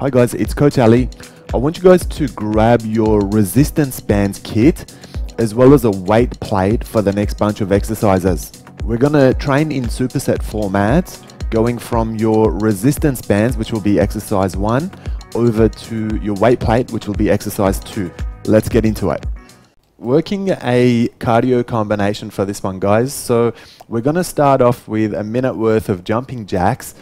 Hi guys, it's Coach Ali. I want you guys to grab your resistance bands kit as well as a weight plate for the next bunch of exercises. We're gonna train in superset formats, going from your resistance bands, which will be exercise 1, over to your weight plate, which will be exercise 2. Let's get into it. Working a cardio combination for this one, guys. So we're gonna start off with a minute worth of jumping jacks,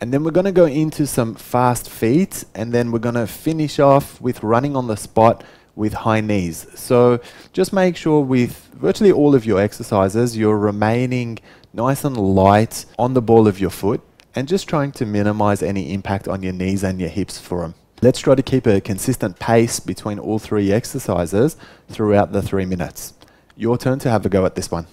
and then we're going to go into some fast feet, and then we're going to finish off with running on the spot with high knees. So just make sure with virtually all of your exercises, you're remaining nice and light on the ball of your foot and just trying to minimize any impact on your knees and your hips for them. Let's try to keep a consistent pace between all three exercises throughout the 3 minutes. Your turn to have a go at this one.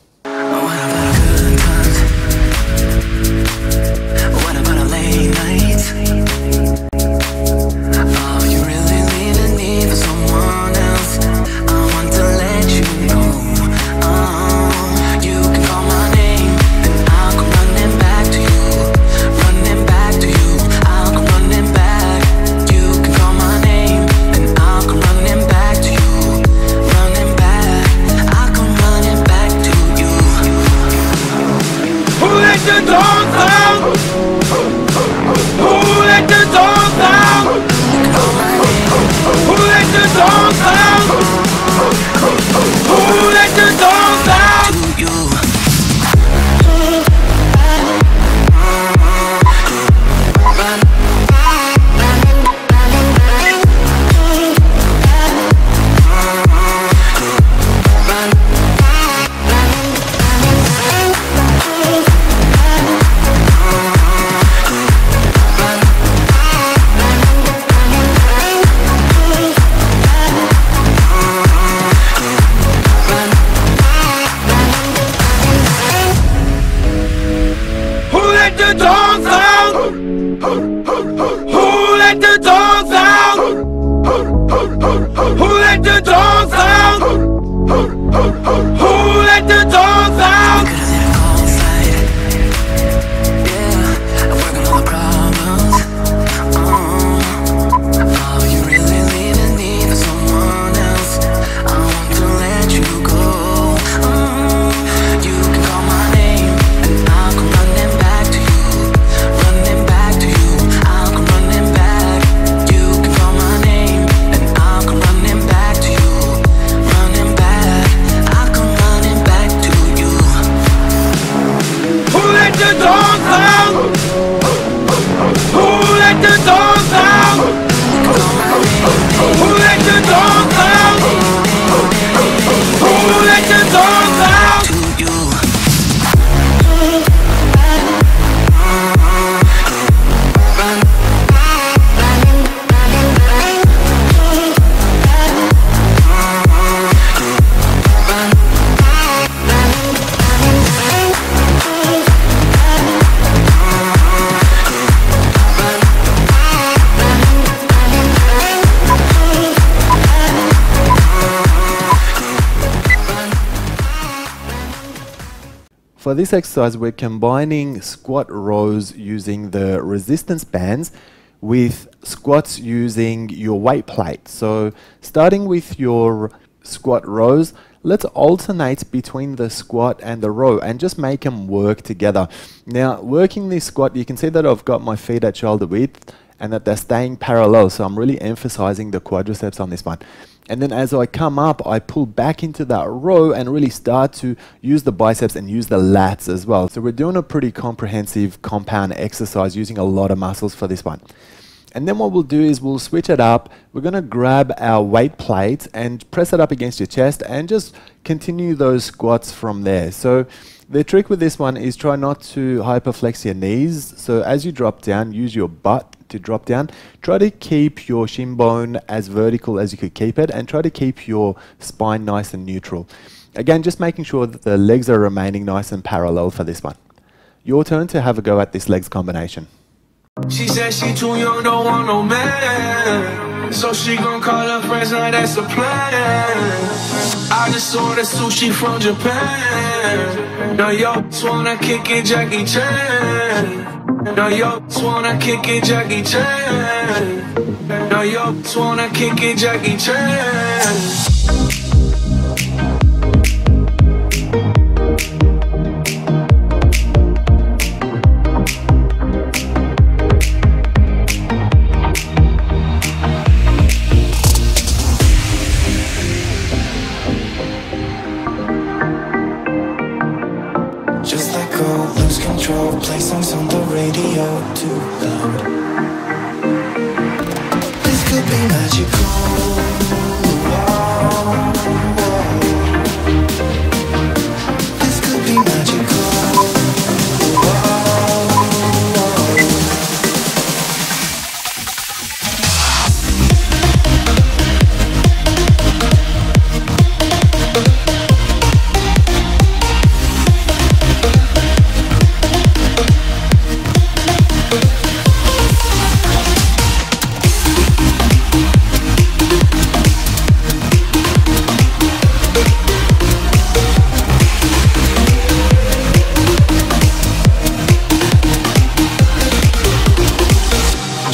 For this exercise, we're combining squat rows using the resistance bands with squats using your weight plate. So starting with your squat rows, let's alternate between the squat and the row and just make them work together. Now, working this squat, you can see that I've got my feet at shoulder width and that they're staying parallel. So I'm really emphasizing the quadriceps on this one. And then as I come up, I pull back into that row and really start to use the biceps and use the lats as well. So we're doing a pretty comprehensive compound exercise using a lot of muscles for this one. And then what we'll do is we'll switch it up. We're going to grab our weight plate and press it up against your chest and just continue those squats from there. So the trick with this one is try not to hyperflex your knees. So as you drop down, use your butt to drop down. Try to keep your shin bone as vertical as you could keep it and try to keep your spine nice and neutral. Again, just making sure that the legs are remaining nice and parallel for this one. Your turn to have a go at this legs combination. She said she too young, don't want no man, so she gon' call her friends, now that's the plan. I just ordered sushi from Japan, now y'all wanna kick it Jackie Chan. No, yo, just wanna kick it, Jackie Chan. No, yo, just wanna kick it, Jackie Chan. Just let go, lose control, play songs on the radio too loud. This could be magical. This could be magical.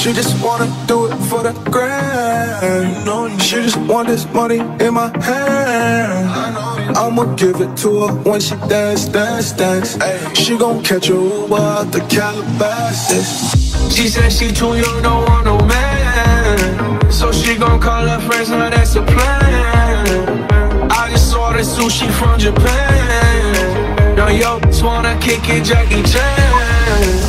She just wanna do it for the grand. She just want this money in my hand. I'ma give it to her when she dance. She gon' catch a Uber out the Calabasas. She said she too young, don't want no man, so she gon' call her friends, now that's the plan. I just ordered sushi from Japan. Now yo, just wanna kick it, Jackie Chan.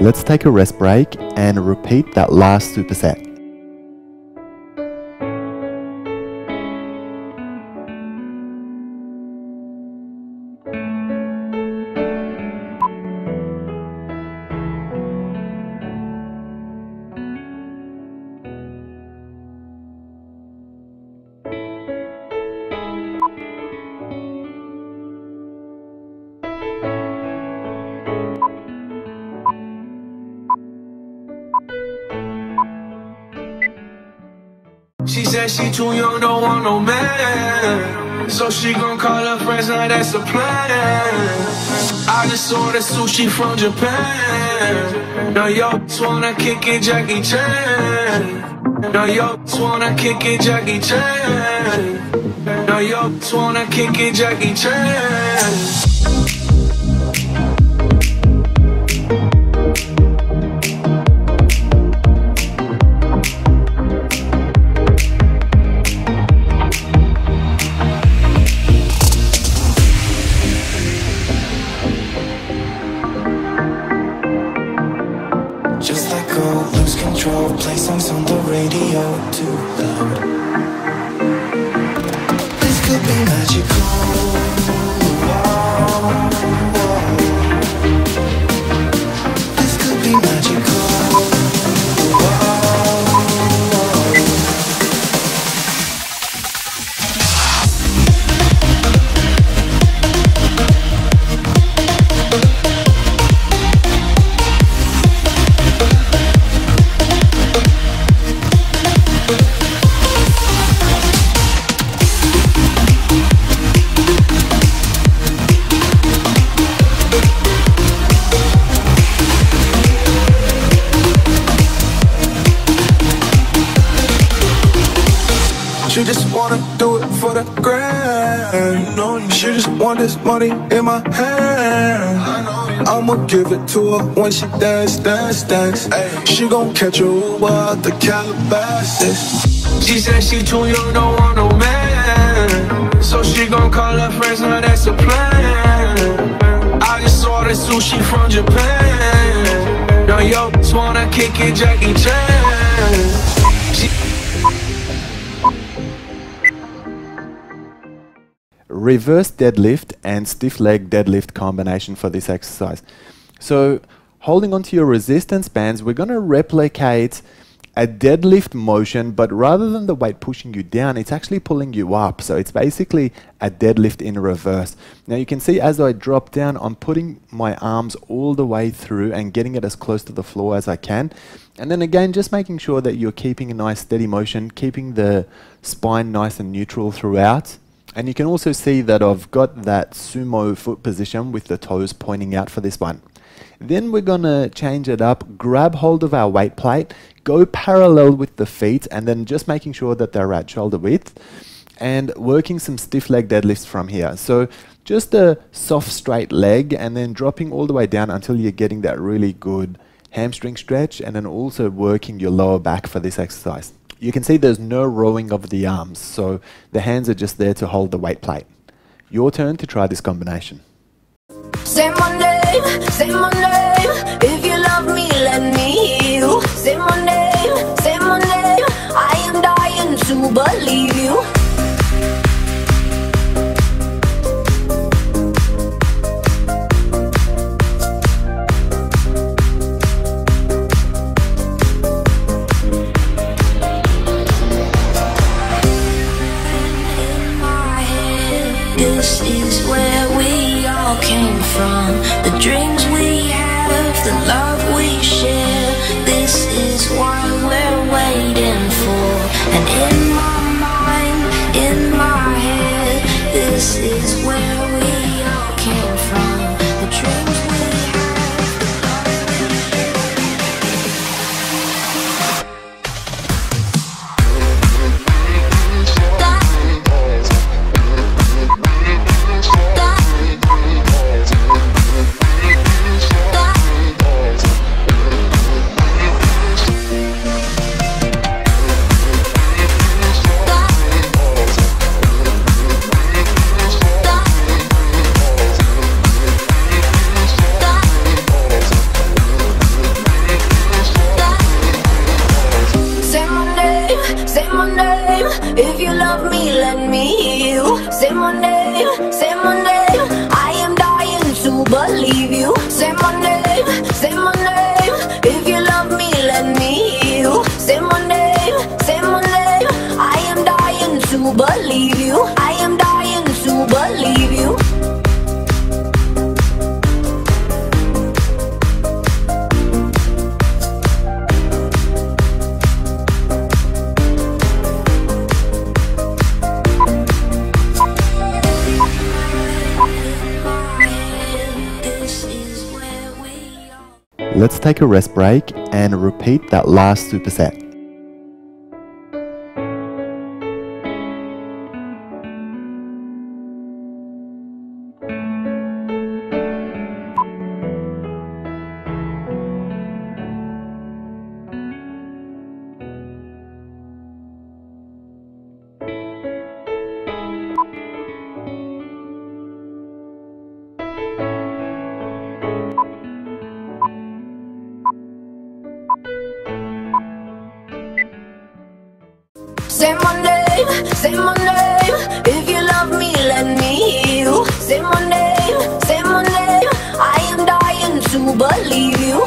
Let's take a rest break and repeat that last superset. She said she too young, don't want no man, so she gon' call her friends, now that's the plan. I just ordered sushi from Japan. Now yo, just wanna kick it, Jackie Chan. Now yo, just wanna kick it, Jackie Chan. Now yo, just wanna kick it, Jackie Chan. Just let go, lose control, play songs on the radio too loud. This could be magical. This could be magical. She just wanna do it for the grand. She just want this money in my hand. I'ma give it to her when she dance. She gon' catch a Uber out the Calabasas. She said she too young, don't want no man, so she gon' call her friends, now that's the plan. I just ordered sushi from Japan. Now yo, just wanna kick it, Jackie Chan. Reverse deadlift and stiff leg deadlift combination for this exercise. So holding onto your resistance bands, we're going to replicate a deadlift motion, but rather than the weight pushing you down, it's actually pulling you up. So it's basically a deadlift in reverse. Now you can see as I drop down, I'm putting my arms all the way through and getting it as close to the floor as I can. And then again, just making sure that you're keeping a nice steady motion, keeping the spine nice and neutral throughout. And you can also see that I've got that sumo foot position with the toes pointing out for this one. Then we're going to change it up, grab hold of our weight plate, go parallel with the feet, and then just making sure that they're at shoulder width, and working some stiff leg deadlifts from here. So just a soft straight leg and then dropping all the way down until you're getting that really good hamstring stretch, and then also working your lower back for this exercise. You can see there's no rowing of the arms, so the hands are just there to hold the weight plate. Your turn to try this combination. Say my name, say my name. If you love me, let me hear you. Say my name, say my name. I am dying to believe you. This is where we all came from, the dreams we have, the love we share. This is what we're waiting for. And in my mind, in my head, this is where we all came from, the dreams we have, the love we share. If you love me, let me hear you. Say my name, say my name. I am dying to believe you. Say my name, say my name. If you love me, let me hear you. Say my name, say my name. I am dying to believe you. I am dying to believe you. Let's take a rest break and repeat that last superset. Say my name, say my name. If you love me, let me hear you. Say my name, say my name. I am dying to believe you.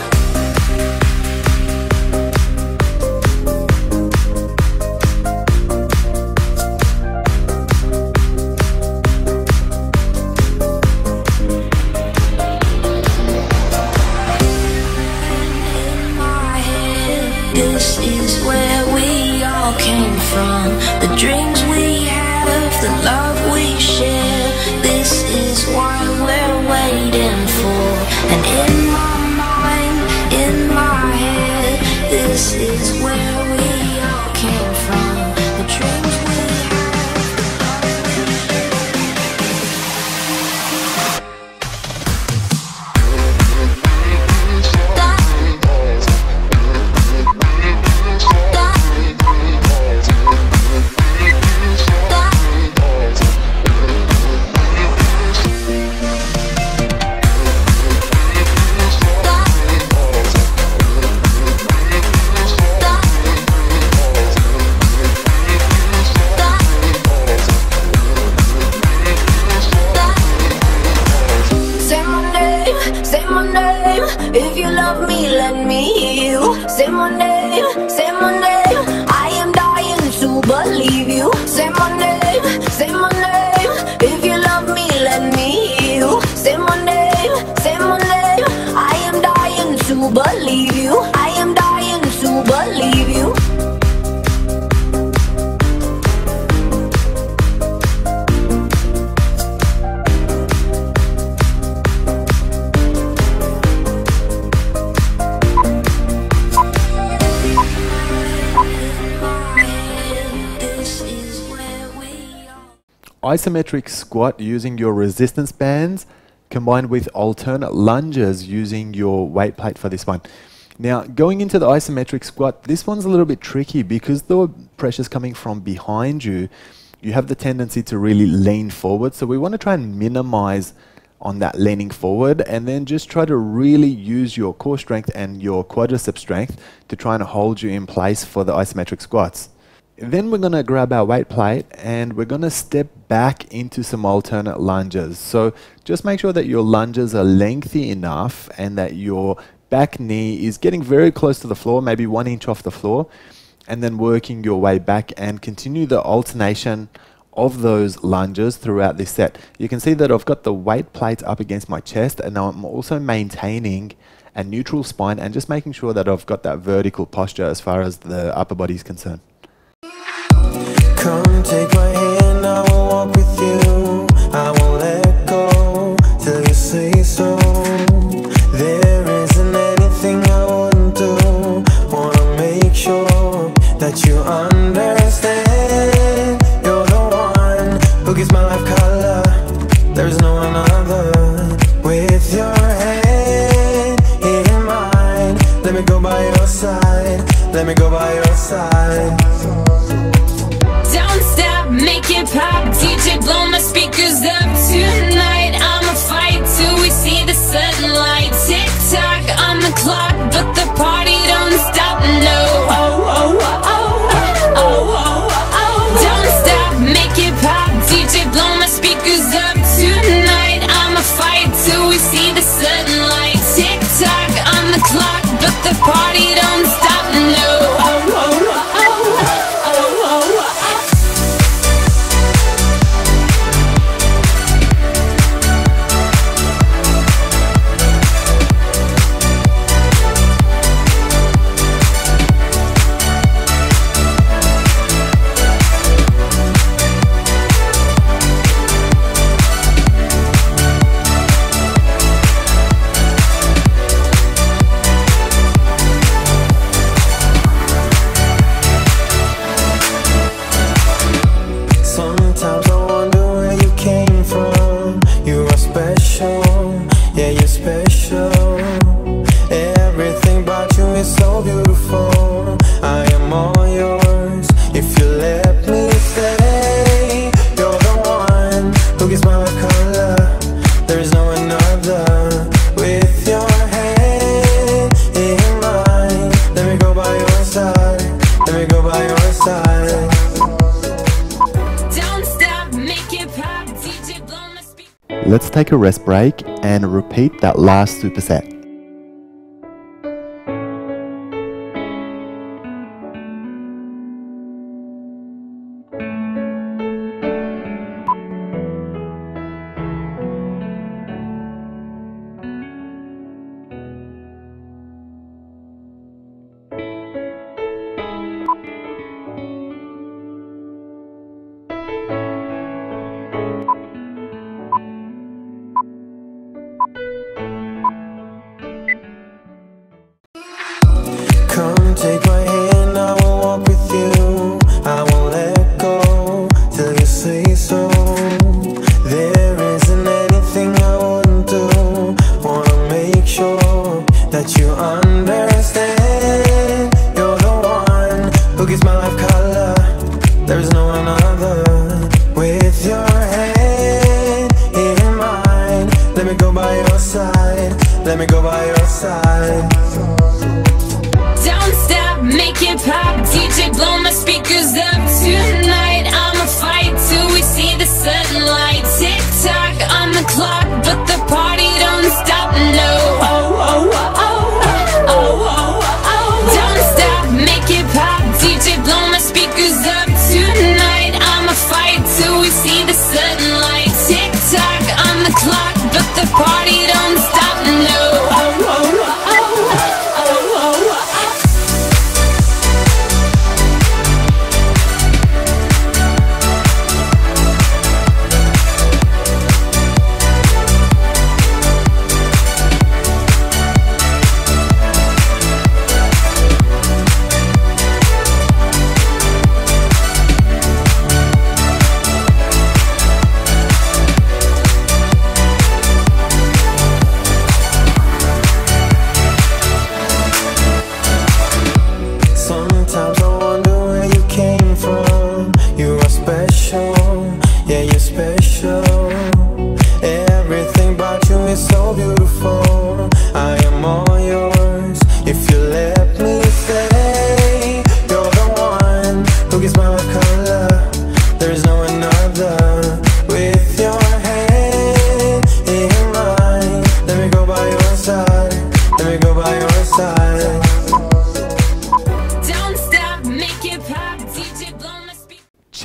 This is where we all came from, the dreams we have, the love we share. This is what we're waiting for. And in my mind, isometric squat using your resistance bands combined with alternate lunges using your weight plate for this one. Now, going into the isometric squat, this one's a little bit tricky because the pressure's coming from behind you. You have the tendency to really lean forward, so we want to try and minimize on that leaning forward, and then just try to really use your core strength and your quadricep strength to try and hold you in place for the isometric squats. Then we're going to grab our weight plate and we're going to step back into some alternate lunges. So just make sure that your lunges are lengthy enough and that your back knee is getting very close to the floor, maybe 1 inch off the floor, and then working your way back and continue the alternation of those lunges throughout this set. You can see that I've got the weight plate up against my chest, and now I'm also maintaining a neutral spine and just making sure that I've got that vertical posture as far as the upper body is concerned. Come take my hand, I will walk with you. I won't let go till you say so. There isn't anything I wouldn't do. Wanna make sure that you understand. You're the one who gives my life color. There's no one other. With your hand in mine, let me go by your side. Let me go by your side. Make it pop, DJ, blow my speakers up. Tonight I'ma fight till we see the sunlight. Tick tock on the clock, but the party don't stop, no. Oh, oh, oh, oh, oh, oh, oh. Don't stop, make it pop, DJ, blow my speakers up. Tonight I'ma fight till we see the sunlight. Tick tock on the clock, but the party don't stop, no. Oh, oh, oh. Let's take a rest break and repeat that last superset. Take my hand, I will walk with you. I won't let go till you say so. There isn't anything I wouldn't do. Wanna make sure that you understand. You're the one who gives my life color. There's no one other. With your hand in mine, let me go by your side. Let me go by your side. Make it pop, DJ, blow my speakers up. Tonight I'ma fight till we see the sunlight. Tick tock on the clock, but the party don't stop, no. Oh, oh, oh, oh, oh, oh, oh, oh. Don't stop, make it pop, DJ, blow my speakers up.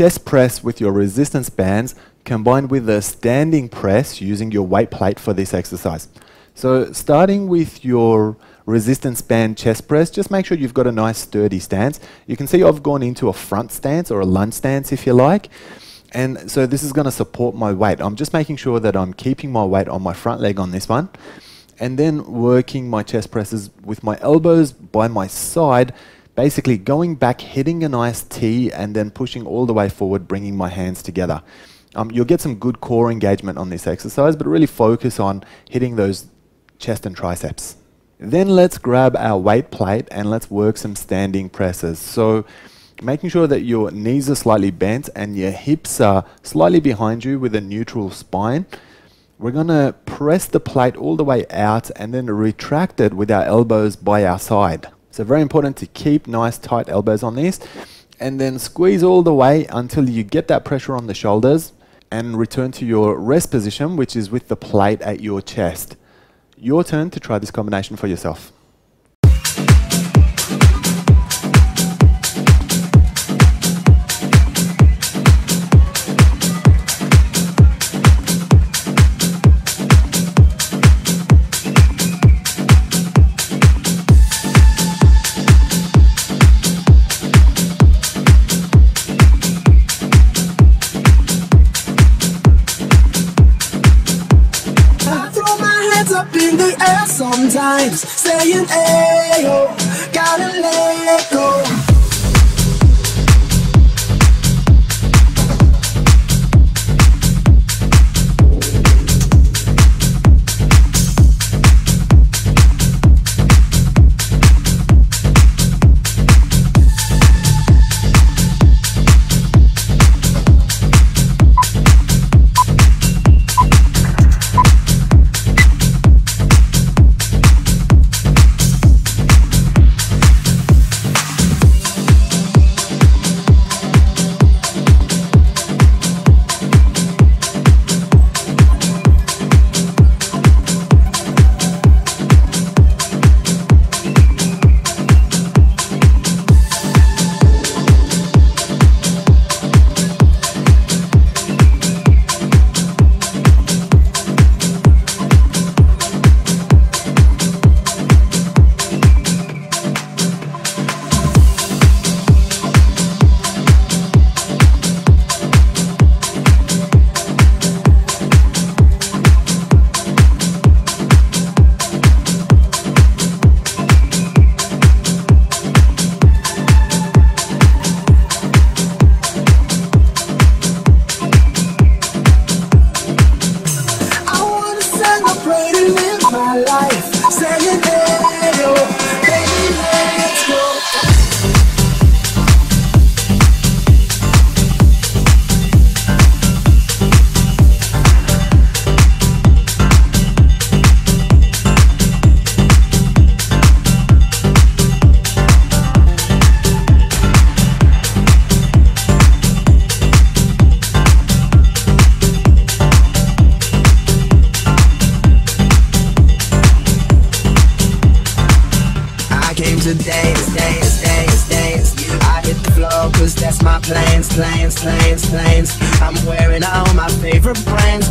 chest press with your resistance bands combined with a standing press using your weight plate for this exercise. So starting with your resistance band chest press, just make sure you've got a nice sturdy stance. You can see I've gone into a front stance or a lunge stance if you like. And so this is going to support my weight. I'm just making sure that I'm keeping my weight on my front leg on this one. And then working my chest presses with my elbows by my side, basically going back, hitting a nice T, and then pushing all the way forward, bringing my hands together. You'll get some good core engagement on this exercise, but really focus on hitting those chest and triceps. Then let's grab our weight plate and let's work some standing presses. So making sure that your knees are slightly bent and your hips are slightly behind you with a neutral spine. We're going to press the plate all the way out and then retract it with our elbows by our side. So very important to keep nice tight elbows on this and then squeeze all the way until you get that pressure on the shoulders and return to your rest position, which is with the plate at your chest. Your turn to try this combination for yourself. Sometimes saying, hey, oh, gotta let go. I hit the floor cause that's my plans. I'm wearing all my favorite brands.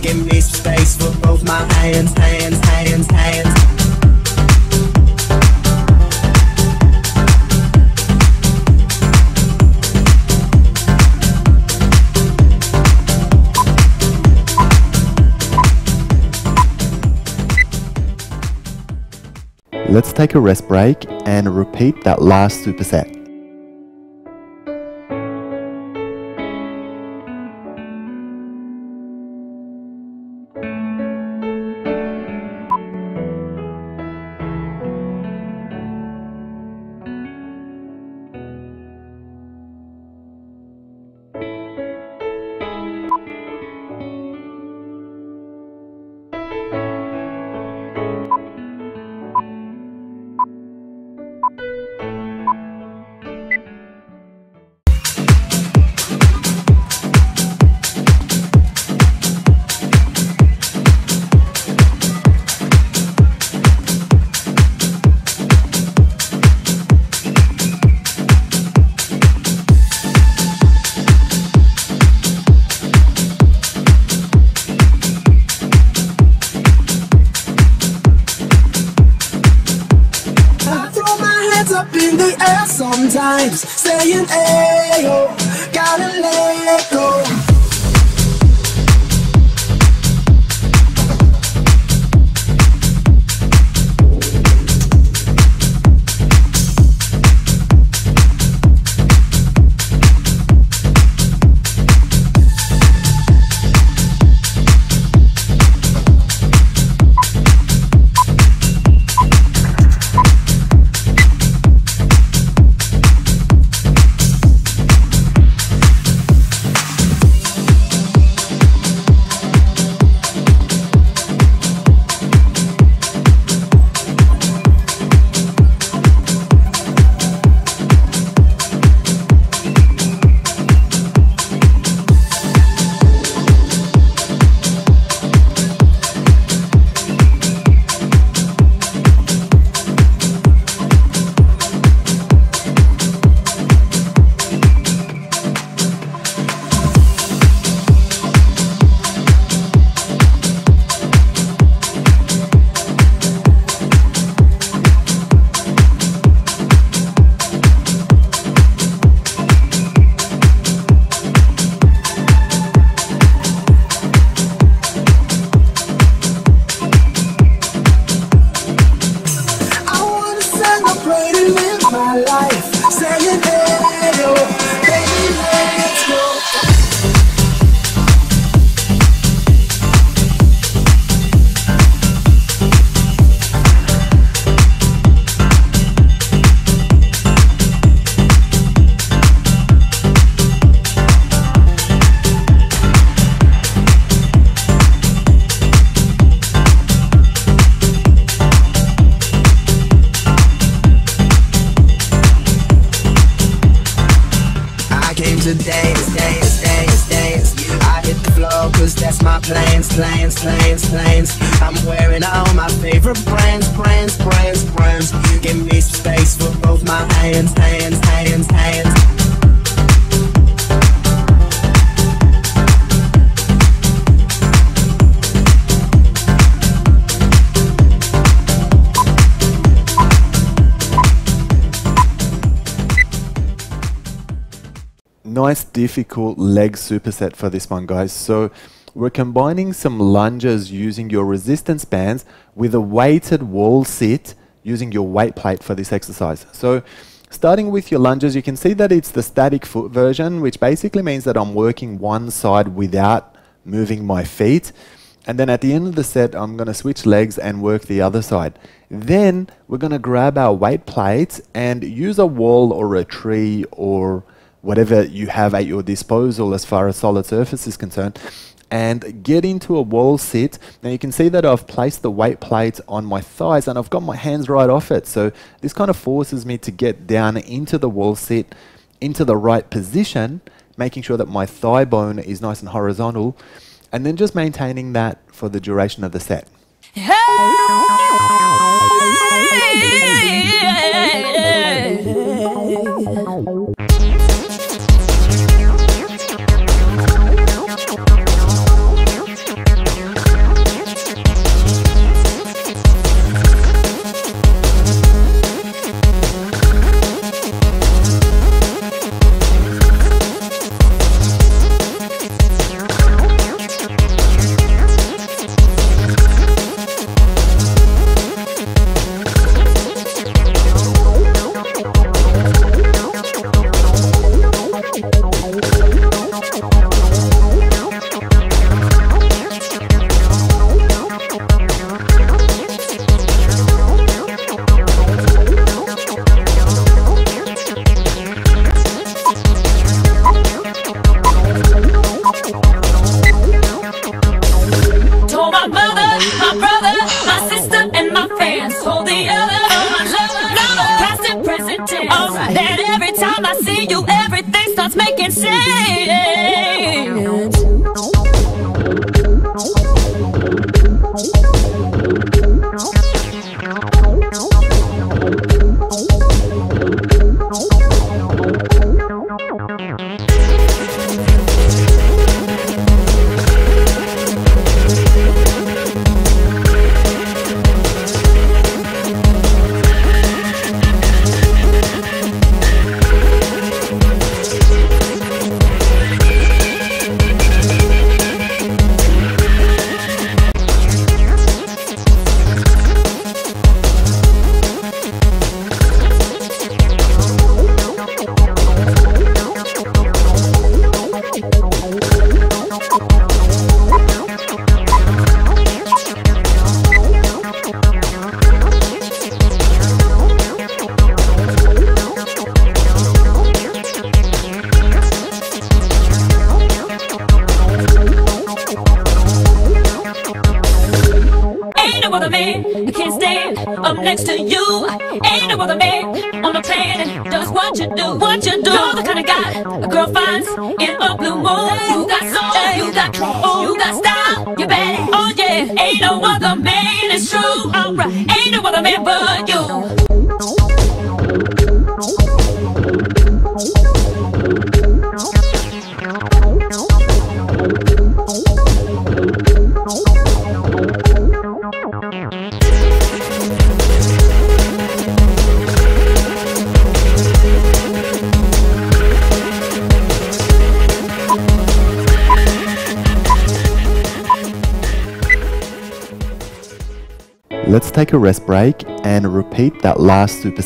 Give me space for both my hands. Let's take a rest break and repeat that last superset. sometimes, saying, hey, oh, gotta let go. I hit the floor cause that's my plans. I'm wearing all my favorite brands. Give me space for both my hands. Nice difficult leg superset for this one, guys. So we're combining some lunges using your resistance bands with a weighted wall sit using your weight plate for this exercise. So starting with your lunges, you can see that it's the static foot version, which basically means that I'm working one side without moving my feet. And then at the end of the set, I'm going to switch legs and work the other side. Then we're going to grab our weight plates and use a wall or a tree or whatever you have at your disposal as far as solid surface is concerned, and get into a wall sit. Now you can see that I've placed the weight plate on my thighs and I've got my hands right off it. So this kind of forces me to get down into the wall sit, into the right position, making sure that my thigh bone is nice and horizontal, and then just maintaining that for the duration of the set. I'm next to you. Ain't no other man on the planet does what you do, what you do. You're the kind of guy a girl finds in a blue moon. You got soul, you got class, you got style, you bad. Oh yeah, ain't no other man, it's true. Alright, ain't no other man but you. Let's take a rest break and repeat that last superset.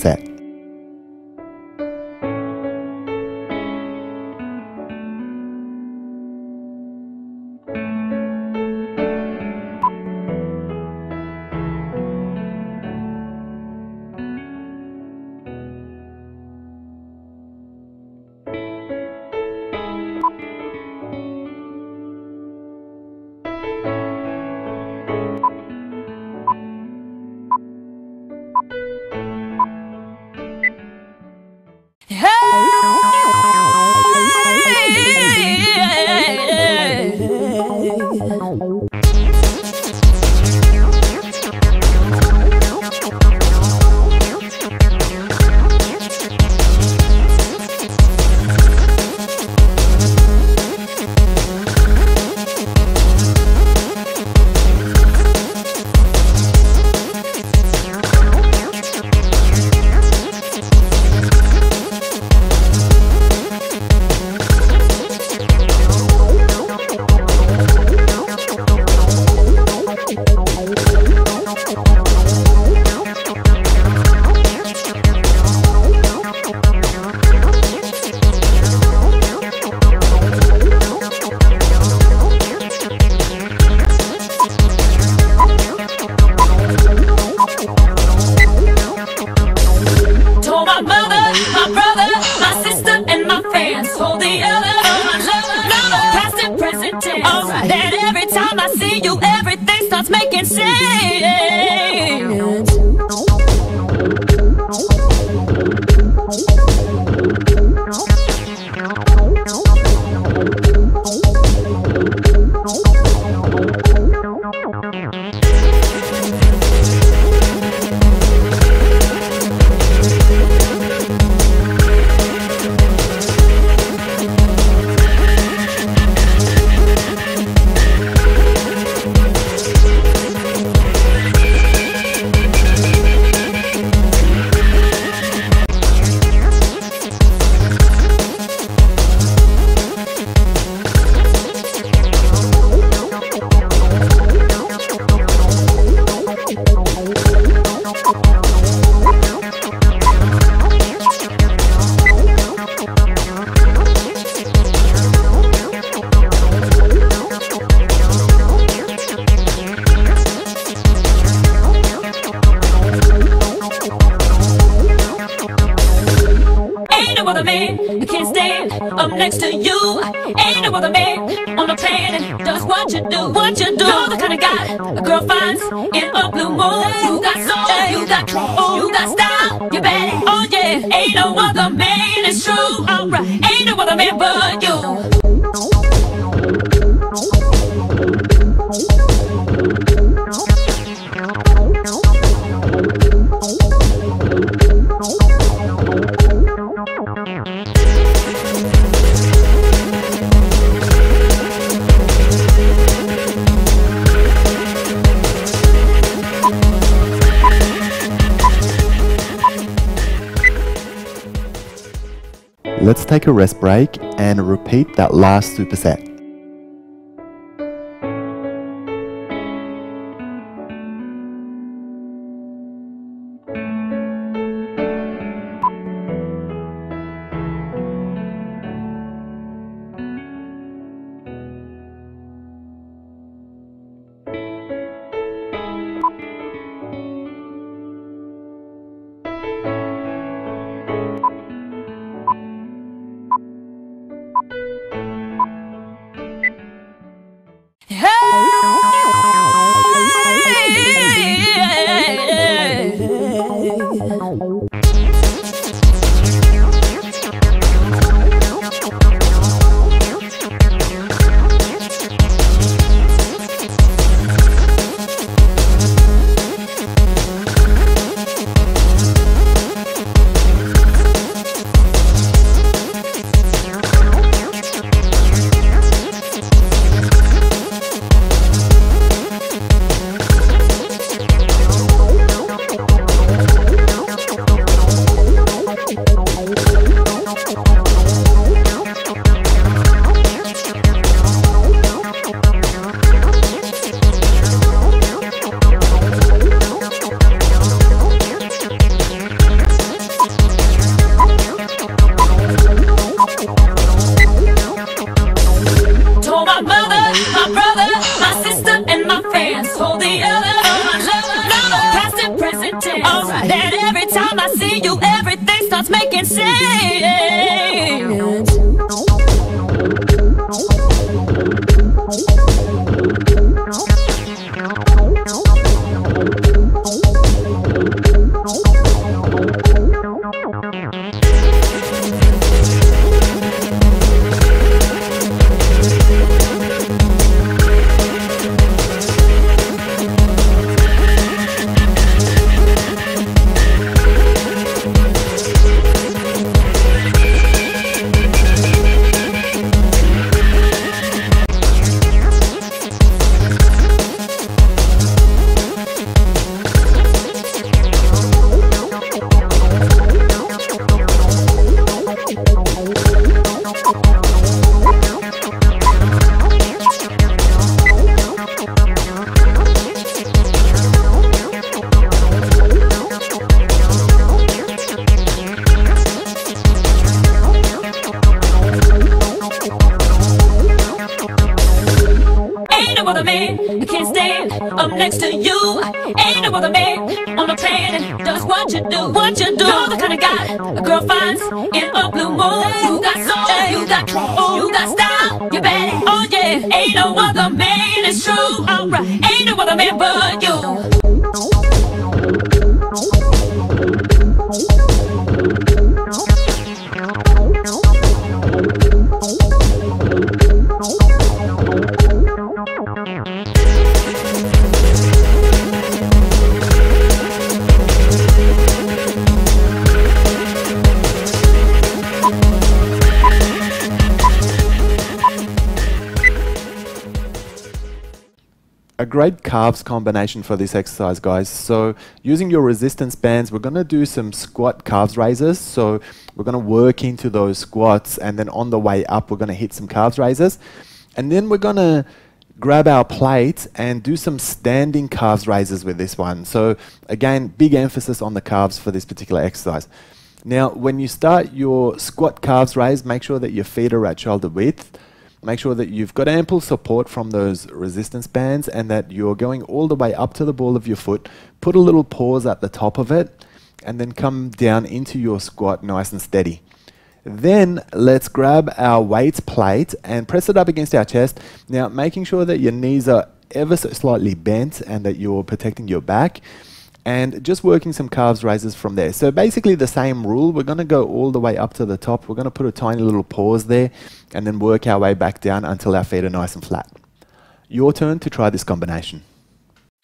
Let's take a rest break and repeat that last superset. Great calves combination for this exercise, guys. So using your resistance bands, we're going to do some squat calves raises. So we're going to work into those squats, and then on the way up, we're going to hit some calves raises. And then we're going to grab our plate and do some standing calves raises with this one. So again, big emphasis on the calves for this particular exercise. Now, when you start your squat calves raise, make sure that your feet are at shoulder width. Make sure that you've got ample support from those resistance bands and that you're going all the way up to the ball of your foot. Put a little pause at the top of it and then come down into your squat nice and steady. Then let's grab our weight plate and press it up against our chest. Now, making sure that your knees are ever so slightly bent and that you're protecting your back, and just working some calves raises from there. So basically the same rule, we're going to go all the way up to the top, we're going to put a tiny little pause there, and then work our way back down until our feet are nice and flat. Your turn to try this combination.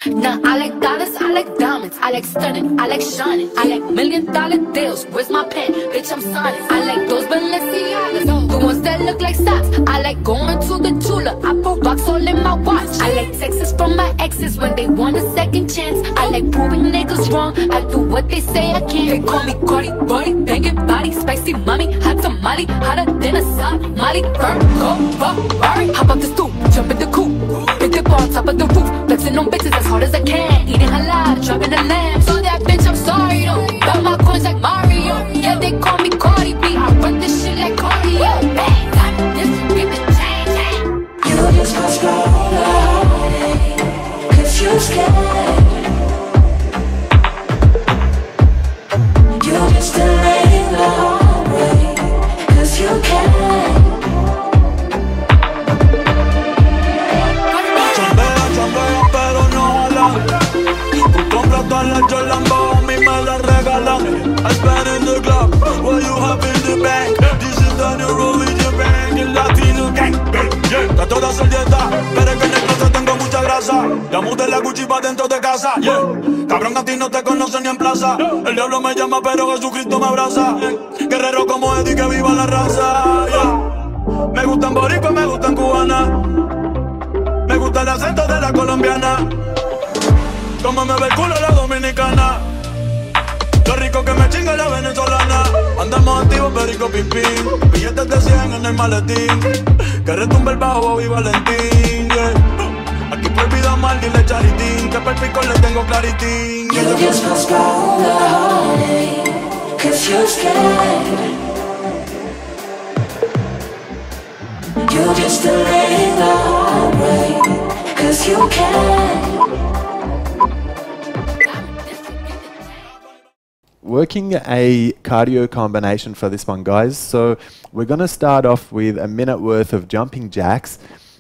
Now I like dollars, I like diamonds, I like stunning, I like shining, I like $1 million deals, where's my pen, bitch I'm signing, I like those Balenciagas, the ones that look like socks, I like going to the jeweler, I put rocks all in my watch, I like texts from my exes when they want a second chance, I like proving niggas wrong, I do what they say I can, they call me Cardi, Brody, banging body, spicy mommy, hot tamale, hotter than a Somali, firm, go, Ferrari, hop up the stoop, jump in the coupe, pick the bar on top of the roof, flexing on bitches as hard as I can, eating halal, driving a lamb. So that bitch, I'm sorry though. Got my coins like Mario. Yeah, they call me Cardi B. I run this shit like cardio. Bang, got this, give it change. You just got stronger, 'cause you scared. You just delaying the whole way, 'cause you can. Your Lambo, mi me la regalan. I spend in the club, what you have in the bank. This is the new rule with your bank. El latino gang, está toda servieta, pero es que en el closet tengo mucha grasa. La muda la Gucci va dentro de casa. Cabrón, a ti no te conocen ni en plaza. El diablo me llama, pero Jesucristo me abraza. Guerrero como Eddie, que viva la raza. Me gustan boricua, me gustan cubana, me gusta el acento de la colombiana. Como me ve el culo la dominicana. Lo rico que me chinga la venezolana. Andamos activos, perico, pipín. Billetes de 100 en el maletín. Que retumbe el bajo y Valentín, yeah. Aquí prohibido mal, dile charitín. Que para el pico le tengo claritín. You just must go away, 'cause you're scared. You're just delaying the heartbreak, 'cause you can. Working a cardio combination for this one, guys. So we're going to start off with a minute worth of jumping jacks,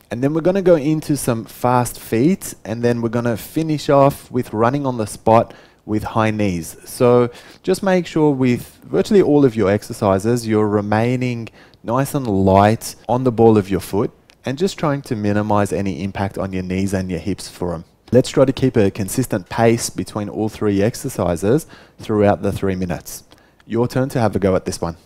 and then we're going to go into some fast feet, and then we're going to finish off with running on the spot with high knees. So just make sure with virtually all of your exercises, you're remaining nice and light on the ball of your foot and just trying to minimize any impact on your knees and your hips for them. Let's try to keep a consistent pace between all three exercises throughout the 3 minutes. Your turn to have a go at this one.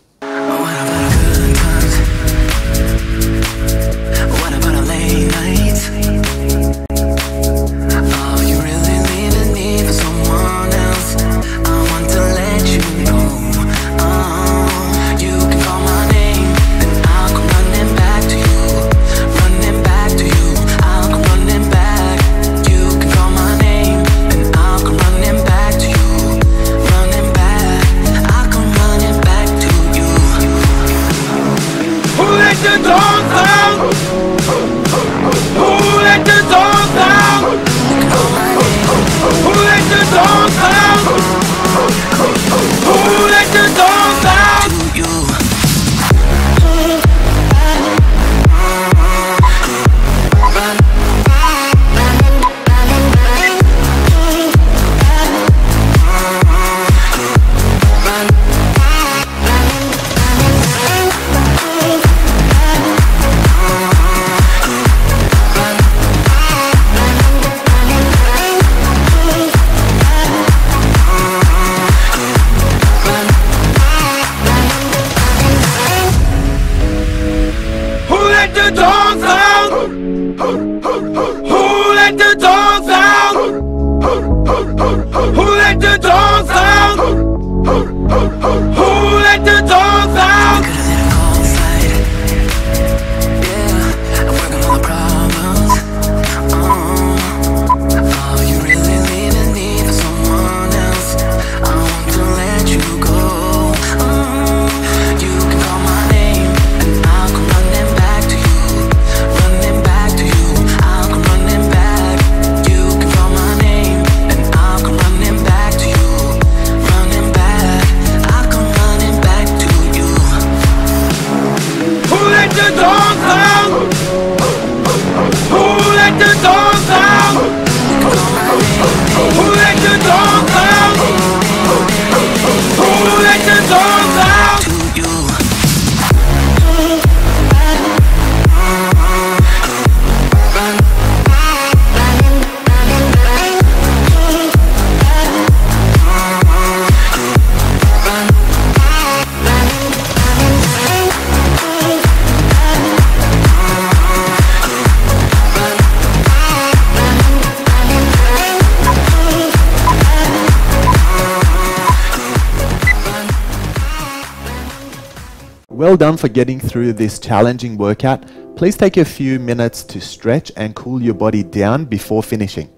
Well done for getting through this challenging workout. Please take a few minutes to stretch and cool your body down before finishing.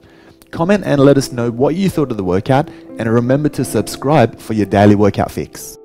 Comment and let us know what you thought of the workout, and remember to subscribe for your daily workout fix.